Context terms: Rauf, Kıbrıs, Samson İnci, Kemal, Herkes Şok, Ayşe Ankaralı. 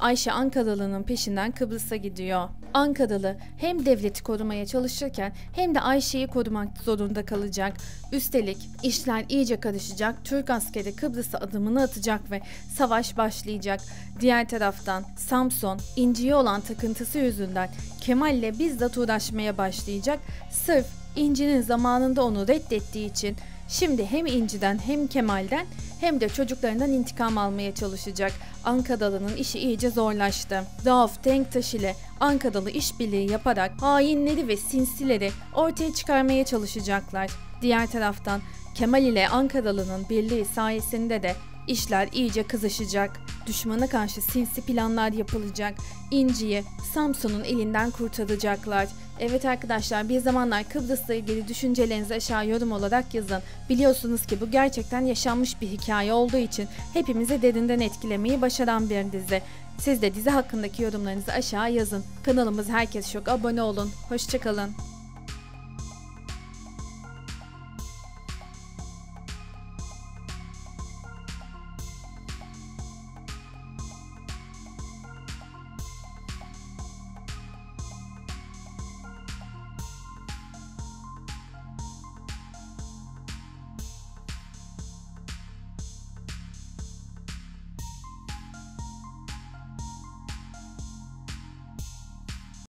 Ayşe Ankaralı'nın peşinden Kıbrıs'a gidiyor. Ankaralı hem devleti korumaya çalışırken hem de Ayşe'yi korumak zorunda kalacak. Üstelik işler iyice karışacak, Türk askeri Kıbrıs'a adımını atacak ve savaş başlayacak. Diğer taraftan Samson İnci'ye olan takıntısı yüzünden Kemal'le bizzat uğraşmaya başlayacak. Sırf İnci'nin zamanında onu reddettiği için şimdi hem İnci'den hem Kemal'den hem de çocuklarından intikam almaya çalışacak. Ankaralı'nın işi iyice zorlaştı. Rauf Denktaş ile Ankaralı işbirliği yaparak hainleri ve sinsileri ortaya çıkarmaya çalışacaklar. Diğer taraftan Kemal ile Ankaralı'nın birliği sayesinde de işler iyice kızışacak. Düşmana karşı sinsi planlar yapılacak. İnci'yi Samson'un elinden kurtaracaklar. Evet arkadaşlar, Bir Zamanlar Kıbrıs'la ilgili düşüncelerinizi aşağı yorum olarak yazın. Biliyorsunuz ki bu gerçekten yaşanmış bir hikaye olduğu için hepimizi derinden etkilemeyi başaran bir dizi. Siz de dizi hakkındaki yorumlarınızı aşağı yazın. Kanalımız Herkes Şok, abone olun. Hoşçakalın.